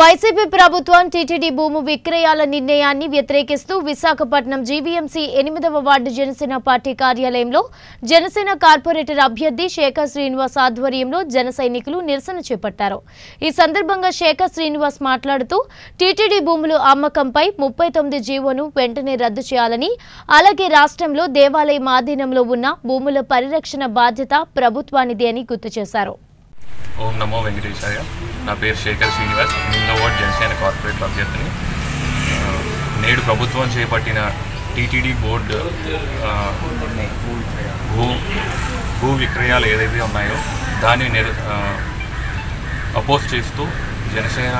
YCP ప్రభుత్వం TTD భూమి విక్రయాల నిర్ణయాన్ని వ్యతిరేకిస్తూ విశాఖపట్నం జీవీఎంసీ 8వ వార్డు జనసేన పార్టీ కార్యాలయంలో జనసేన కార్పొరేటర్ అభ్యర్థి శేఖర్ శ్రీనివాస్ ఆధ్వర్యంలో జనసైనికులు నిరసన చేపట్టారు। ఈ సందర్భంగా శేఖర్ శ్రీనివాస్ మాట్లాడుతూ టీటీడీ భూముల అమ్మకంపై 39 జీవోను వెంటనే రద్దు చేయాలని, అలాగే రాష్ట్రంలో దేవాలయం ఆధీనంలో ఉన్న భూముల పరిరక్షణ బాధ్యత ప్రభుత్వానిదే అని గుర్తు చేశారు। ओम नमो वेंकटेशाय। ना पेर शेखर श्रीनिवास, 8వ వార్డు జనసేన కార్పొరేటర్ అభ్యర్థిని। నేడు ప్రభుత్వం చేపట్టిన టీటీడీ బోర్డు భూ విక్రయాలు ఏదైతే ఉన్నాయో దాన్ని అపోజ్ చేస్తూ జనసేన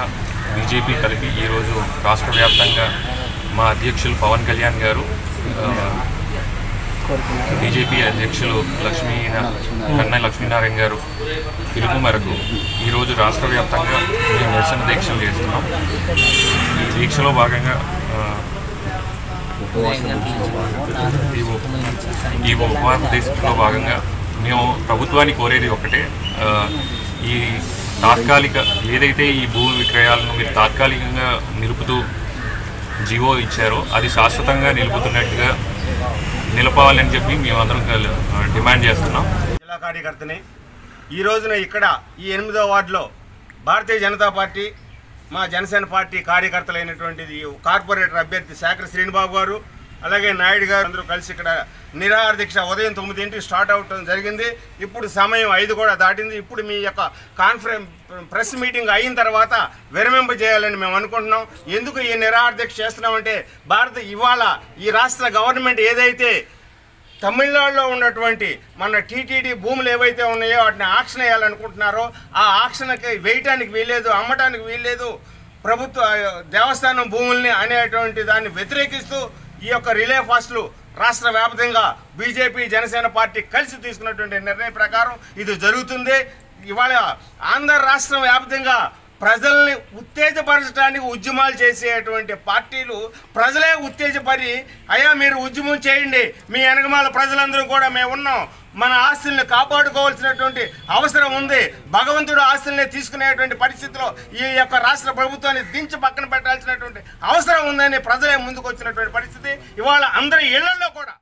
బీజేపీ కలిపి ఈరోజు రాష్ట్ర వ్యాప్తంగా మా అధ్యక్షులు పవన్ కళ్యాణ్ గారు, బీజేపీ అధ్యక్షులు కన్నా లక్ష్మీనారాయణ గారు పిలుపు మేరకు ఈరోజు రాష్ట్ర వ్యాప్తంగా మేము నిరసన దీక్షలు చేస్తున్నాం। ఈ దీక్షలో భాగంగా ఈ ఉపవాసంలో భాగంగా మేము ప్రభుత్వాన్ని కోరేది ఒకటే, ఈ తాత్కాలిక ఏదైతే ఈ భూ విక్రయాలను మీరు తాత్కాలికంగా నిలుపుతూ జీవో ఇచ్చారో అది శాశ్వతంగా నిలుపుతున్నట్టుగా నిలపాలని చెప్పి మేమందరం డిమాండ్ చేస్తున్నాం। జిల్లా కార్యకర్తని ఈ రోజున ఇక్కడ ఈ 8వ వార్డులో భారతీయ జనతా పార్టీ మా జనసేన పార్టీ కార్యకర్తలైనటువంటిది కార్పొరేటర్ అభ్యర్థి శేఖర్ శ్రీనివాస్ గారు అలాగే నాయుడు గారు అందరూ కలిసి ఇక్కడ నిరాహార దీక్ష ఉదయం 9 గంటలకి స్టార్ట్ అవటం జరిగింది। ఇప్పుడు సమయం 5 కూడా దాటింది। ఇప్పుడు మీ యొక్క ప్రెస్ మీటింగ్ అయిన తర్వాత విరమింప చేయాలని మేము అనుకుంటున్నాం। ఎందుకు ఈ నిరాహార దీక్ష చేస్తున్నామంటే ఇవాళ ఈ రాష్ట్ర గవర్నమెంట్ ఏదైతే తమిళనాడులో ఉన్నటువంటి మన టీటీడీ భూములు ఏవైతే ఉన్నాయో వాటిని ఆక్షన్ వేయాలనుకుంటున్నారో ఆ ఆక్షన్కి వేయటానికి వీల్లేదు, అమ్మటానికి వీల్లేదు। ప్రభుత్వ దేవస్థానం భూముల్ని అనేటువంటి దాన్ని వ్యతిరేకిస్తూ ఈ యొక్క రిలే ఫాస్ట్లు రాష్ట్ర వ్యాప్తంగా బీజేపీ జనసేన పార్టీ కలిసి తీసుకున్నటువంటి నిర్ణయం ప్రకారం ఇది జరుగుతుంది। ఇవాళ ఆంధ్ర రాష్ట్రం వ్యాప్తంగా ప్రజల్ని ఉత్తేజపరచడానికి ఉద్యమాలు చేసేటువంటి పార్టీలు ప్రజలే ఉత్తేజపరి అయ్యా మీరు ఉద్యమం చేయండి, మీ వెనకమాల ప్రజలందరూ కూడా మేము ఉన్నాం, మన ఆస్తుల్ని కాపాడుకోవాల్సినటువంటి అవసరం ఉంది, భగవంతుడు ఆస్తుల్ని తీసుకునేటువంటి పరిస్థితిలో ఈ యొక్క రాష్ట్ర ప్రభుత్వాన్ని దించి పక్కన పెట్టాల్సినటువంటి అవసరం ఉందని ప్రజలే ముందుకు వచ్చినటువంటి పరిస్థితి ఇవాళ అందరి ఇళ్లలో కూడా।